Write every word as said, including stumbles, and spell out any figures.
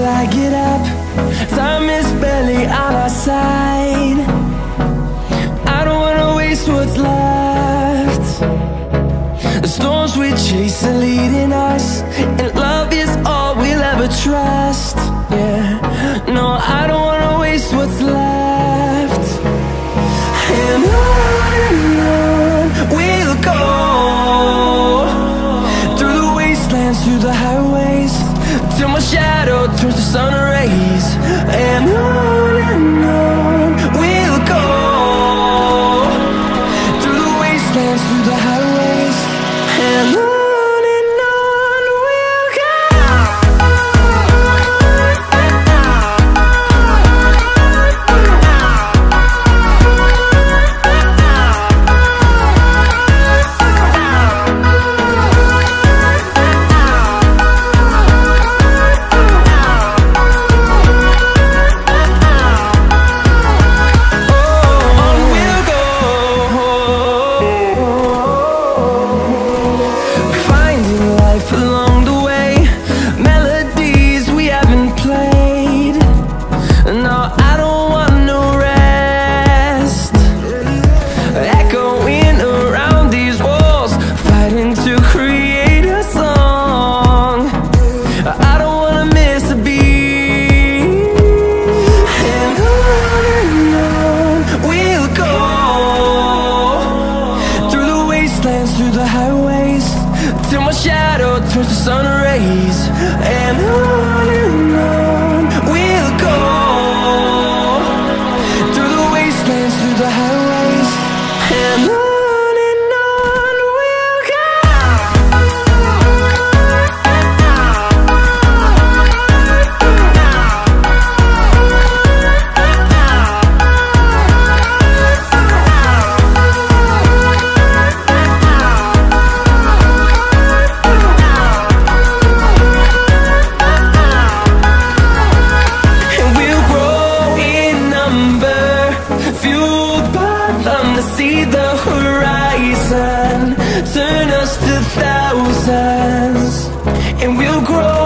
till I get up. Time is barely on our side. I don't wanna waste what's left. The storms we chase are leading us, and love is all we'll ever trust. Yeah, no, I don't wanna waste what's left. And on and on we'll go, through the wastelands, through the highways, till my shadow turns to sun rays. And on and on we'll go, through the wastelands, through the highways, and on. Through the highways, till my shadow turns to sun rays. And on and on we'll go, through the wastelands, through the highways, and on. See the horizon, turn us to thousands, and we'll grow.